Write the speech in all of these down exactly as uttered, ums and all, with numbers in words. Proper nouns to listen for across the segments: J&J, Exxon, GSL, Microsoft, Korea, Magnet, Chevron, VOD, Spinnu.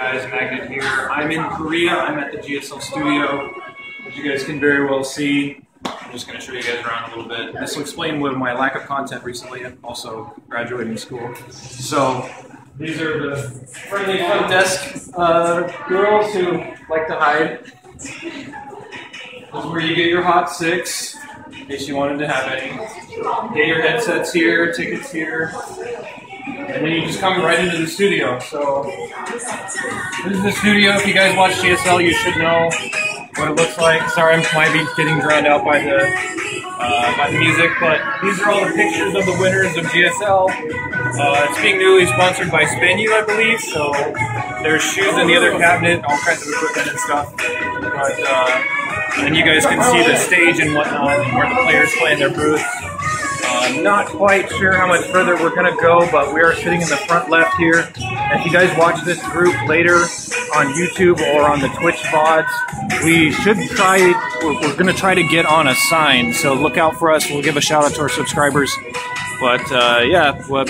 guys, Magnet here. I'm in Korea. I'm at the G S L studio. As you guys can very well see, I'm just going to show you guys around a little bit. This will explain what my lack of content recently, and also graduating school. So these are the friendly front desk uh, girls who like to hide. This is where you get your hot six, in case you wanted to have any. Get your headsets here, tickets here. And then you just come right into the studio. So this is the studio. If you guys watch G S L, you should know what it looks like. Sorry, I might be getting drowned out by the uh, by the music, but these are all the pictures of the winners of G S L. Uh, it's being newly sponsored by Spinnu, I believe. So there's shoes in the other cabinet, all kinds of equipment and stuff. But uh, and you guys can see the stage and whatnot, and where the players play in their booths. I'm not quite sure how much further we're going to go, but we are sitting in the front left here. And if you guys watch this group later on YouTube or on the Twitch V O Ds, we should try, we're, we're going to try to get on a sign. So look out for us. We'll give a shout out to our subscribers. But uh, yeah, we'll,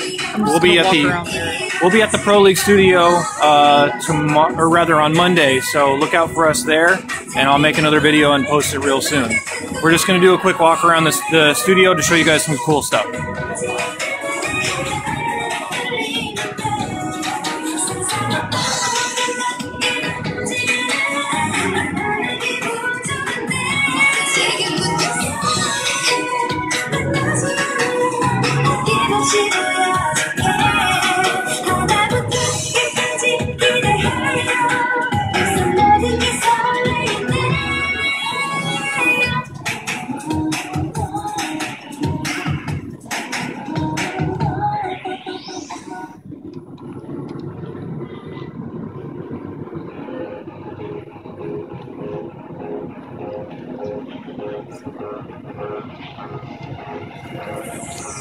we'll be at the we'll be at the Pro League studio uh, tomorrow, or rather on Monday. So look out for us there, and I'll make another video and post it real soon. We're just gonna do a quick walk around the, the studio to show you guys some cool stuff.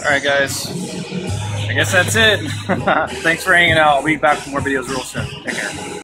Alright guys, I guess that's it. Thanks for hanging out. I'll be back with more videos real soon. Take care.